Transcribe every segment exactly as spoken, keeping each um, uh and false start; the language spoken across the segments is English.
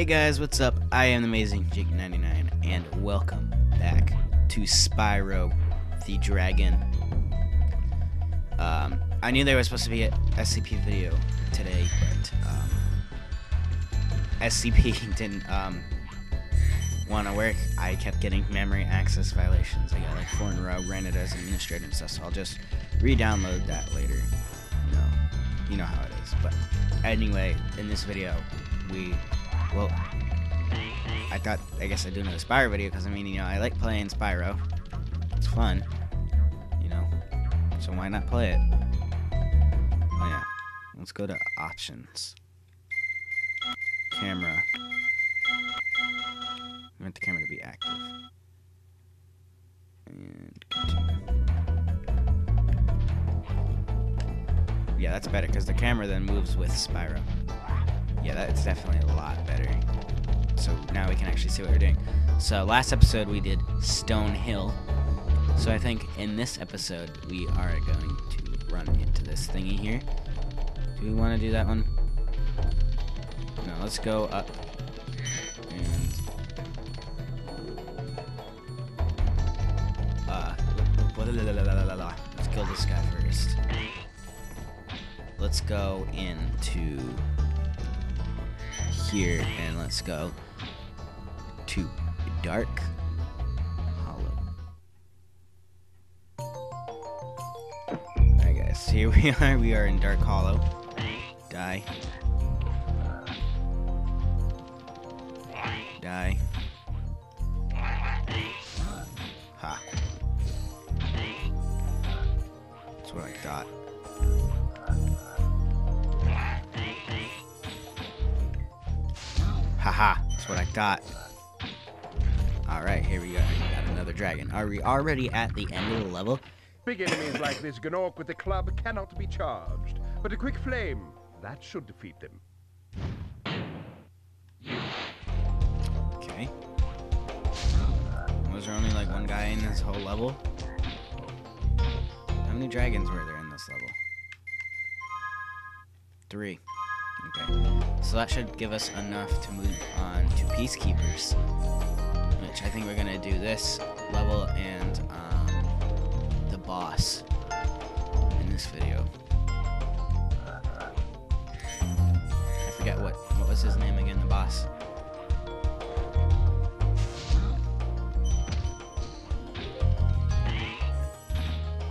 Hey guys, what's up? I am Amazing Jake ninety-nine, and welcome back to Spyro the Dragon. Um, I knew there was supposed to be an S C P video today, but um, S C P didn't um, want to work. I kept getting memory access violations. I got like four in a row, ran it as administrative and stuff, so I'll just re-download that later. You know, you know how it is. But anyway, in this video, we... Well, I thought, I guess I'd do another Spyro video, because I mean, you know, I like playing Spyro. It's fun, you know, so why not play it? Oh yeah, let's go to options. Camera. I want the camera to be active. And continue. Yeah, that's better, because the camera then moves with Spyro. Yeah, that's definitely a lot better. So now we can actually see what we're doing. So last episode we did Stone Hill. So I think in this episode we are going to run into this thingy here. Do we want to do that one? No, let's go up. And... Uh, let's kill this guy first. Let's go into... here, and let's go to Dark Hollow. Alright guys, here we are. We are in Dark Hollow. Die. Die. Ha. That's what I thought. Haha, that's what I thought. Alright, here we go. We got another dragon. Are we already at the end of the level? Big enemies like this Gnorc with the club cannot be charged. But a quick flame, that should defeat them. Okay. Was there only like one guy in this whole level? How many dragons were there in this level? Three. Okay. So that should give us enough to move on to Peacekeepers, which I think we're gonna do this level and um, the boss in this video. I forget what what was his name again, the boss.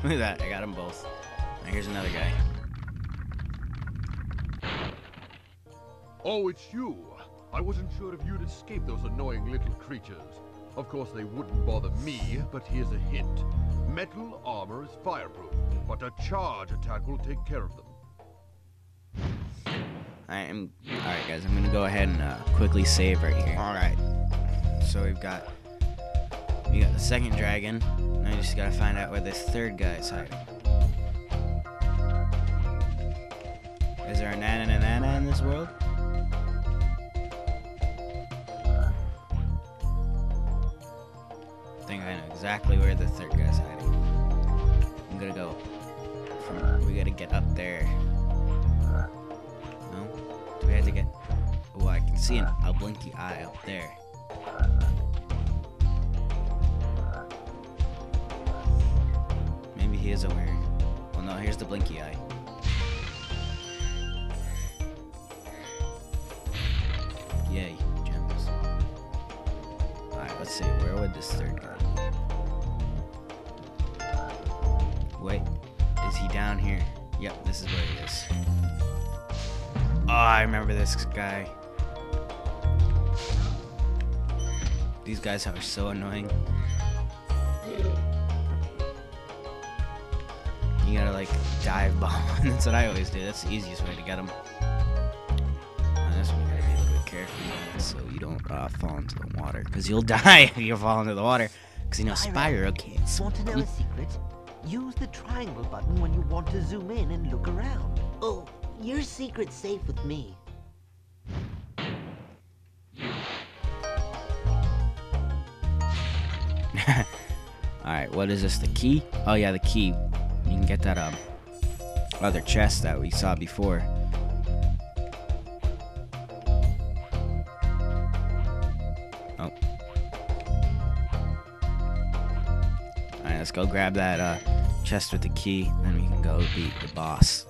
Look at that, I got them both. Now here's another guy. Oh, it's you. I wasn't sure if you'd escape those annoying little creatures. Of course, they wouldn't bother me, but here's a hint. Metal armor is fireproof, but a charge attack will take care of them. I am... Alright, guys, I'm gonna go ahead and uh, quickly save right here. Alright. So we've got... We got the second dragon. Now you just gotta find out where this third guy is hiding. Is there a na-na-na-na-na in this world? Exactly where the third guy's hiding. I'm gonna go from, we gotta get up there. No? Do we have to get... Oh, I can see an, a blinky eye up there. Maybe he is aware. Well, no, here's the blinky eye. Yay, gems. Alright, let's see. Where would this third guy be? Wait, is he down here? Yep, this is where he is. Oh, I remember this guy. These guys are so annoying. You gotta like dive bomb. That's what I always do. That's the easiest way to get them. And this one, you gotta be a little bit careful so you don't uh, fall into the water. Because you'll die if you fall into the water. Because you know Spyro can't swim. Want to know a secret? Use the triangle button when you want to zoom in and look around. Oh, your secret's safe with me. Alright, what is this? The key? Oh yeah, the key. You can get that um, other chest that we saw before. let's go grab that uh, chest with the key, then we can go beat the boss.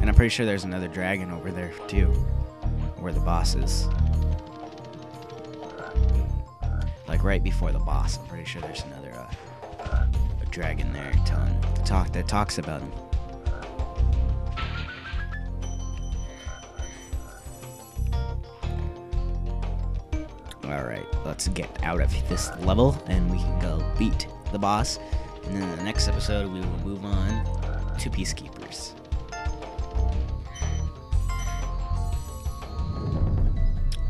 And I'm pretty sure there's another dragon over there, too, where the boss is. Like, right before the boss, I'm pretty sure there's another uh, a dragon there telling, talk, that talks about him. Alright, let's get out of this level, and we can go beat the boss. And then in the next episode, we will move on to Peacekeepers.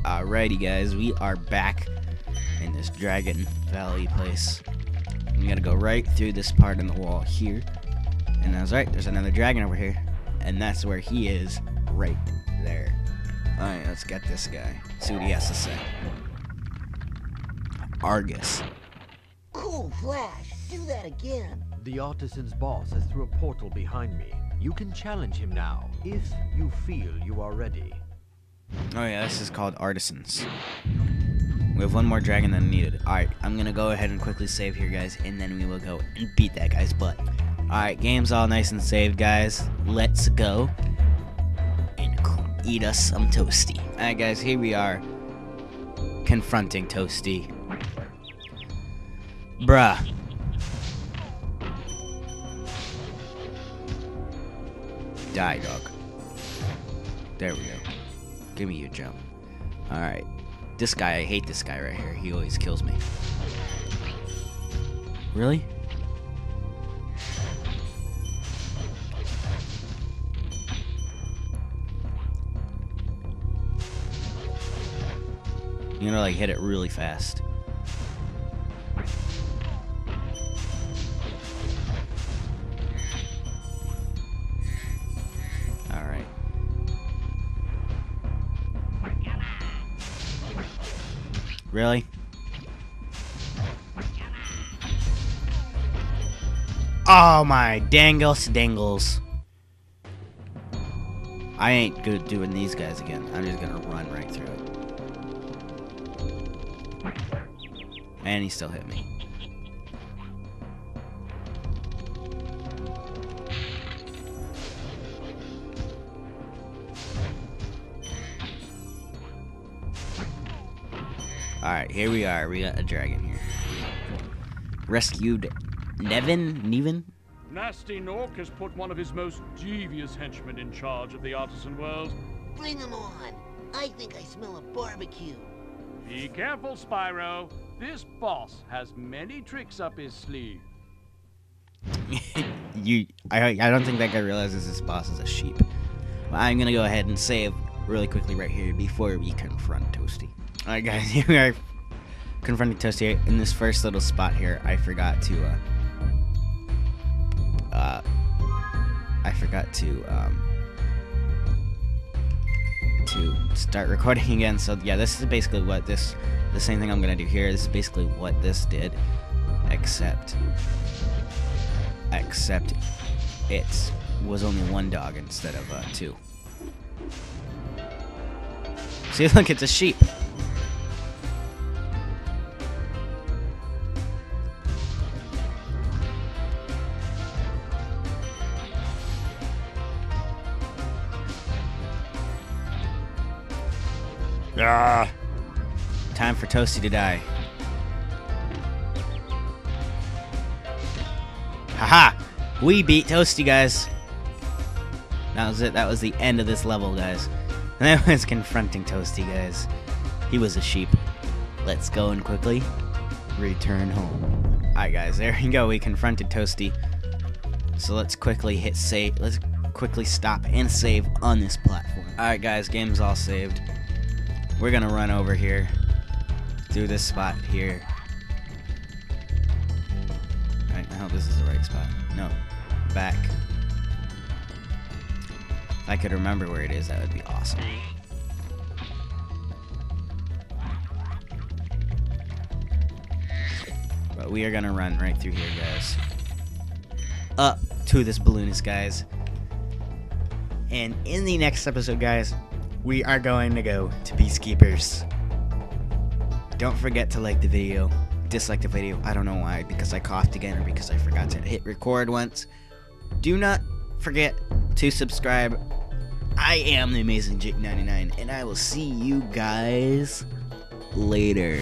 Alrighty guys, we are back in this Dragon Valley place. We gotta go right through this part in the wall here. And I was right, there's another dragon over here. And that's where he is, right there. Alright, let's get this guy. See what he has to say. Argus. Cool flash, do that again. The Artisans' boss has threw a portal behind me. You can challenge him now, if you feel you are ready. Oh yeah, this is called Artisans. We have one more dragon than needed. Alright, I'm gonna go ahead and quickly save here, guys, and then we will go and beat that guy's butt. Alright, game's all nice and saved, guys. Let's go and eat us some Toasty. Alright guys, here we are, confronting Toasty. Bruh. Die, dog. There we go. Give me your jump. Alright. This guy, I hate this guy right here. He always kills me. Really? You know, like, hit it really fast. Really? Oh my dangles dangles. I ain't good doing these guys again. I'm just gonna run right through it. And he still hit me. Alright, here we are. We got a dragon here. Rescued Nevin? Nevin? Nasty Nork has put one of his most devious henchmen in charge of the artisan world. Bring him on. I think I smell a barbecue. Be careful, Spyro. This boss has many tricks up his sleeve. you, I, I don't think that guy realizes this boss is a sheep. Well, I'm going to go ahead and save really quickly right here before we confront Toasty. Alright guys, here we are confronting Toasty in this first little spot here. I forgot to, uh, uh, I forgot to, um, to start recording again. So yeah, this is basically what this, the same thing I'm gonna do here. This is basically what this did, except, except it was only one dog instead of, uh, two. See, look, it's a sheep. Ah. Time for Toasty to die. Haha! -ha! We beat Toasty, guys. That was it. That was the end of this level, guys. And that was confronting Toasty, guys. He was a sheep. Let's go and quickly return home. Alright, guys. There you go. We confronted Toasty. So let's quickly hit save. Let's quickly stop and save on this platform. Alright, guys. Game's all saved. We're gonna run over here, through this spot here. Alright, I hope this is the right spot. No, back. If I could remember where it is, that would be awesome. But we are gonna run right through here, guys. Up to this balloonist, guys. And in the next episode, guys, we are going to go to Peacekeepers. Don't forget to like the video, dislike the video. I don't know why, because I coughed again or because I forgot to hit record once. Do not forget to subscribe. I am the amazing Jake ninety-nine, and I will see you guys later.